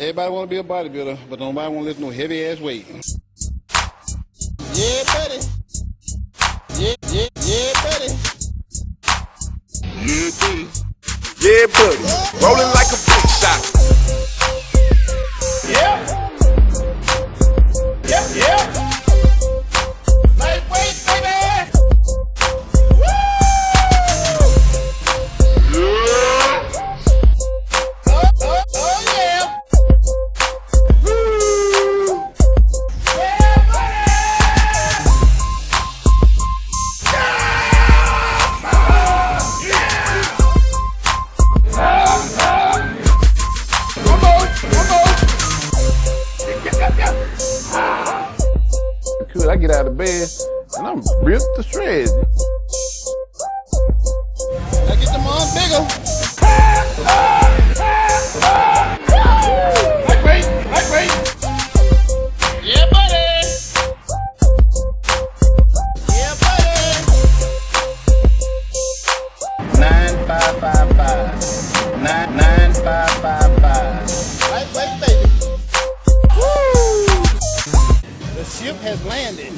Everybody want to be a bodybuilder, but nobody want to lift no heavy ass weight. Yeah, buddy. Yeah, buddy. Yeah, buddy. Yeah, buddy. Rolling like a big shot. Yeah. Yeah. Lightweight, baby. Woo! Yeah. Oh yeah. Woo! Yeah, buddy. Yeah. Come on. I get out of bed and I'm ripped to shreds. I get them on bigger. Lightweight. Yeah, buddy. Yeah, buddy. 9555. 9555. Lightweight, baby. Woo! The ship has landed.